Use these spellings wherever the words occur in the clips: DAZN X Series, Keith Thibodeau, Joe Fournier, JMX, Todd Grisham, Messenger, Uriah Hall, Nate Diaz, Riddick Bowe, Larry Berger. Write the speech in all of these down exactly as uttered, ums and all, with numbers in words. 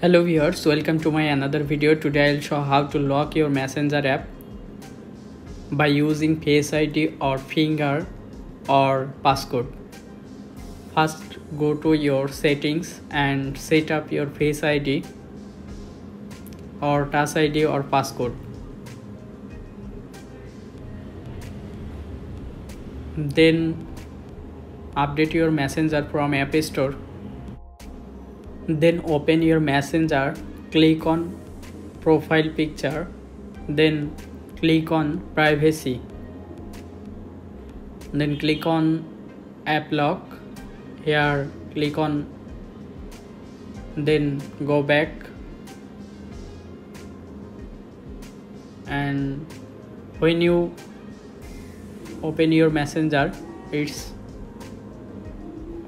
Hello viewers, welcome to my another video. Today I'll show how to lock your Messenger app by using Face I D or finger or passcode. First go to your settings and set up your Face I D or Touch I D or passcode. Then update your Messenger from App Store. Then open your Messenger, click on profile picture, then click on privacy, then click on app lock. Here click on, then go back and when you open your Messenger it's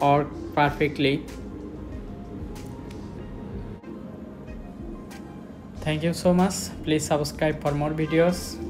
work perfectly. Thank you so much. Please subscribe for more videos.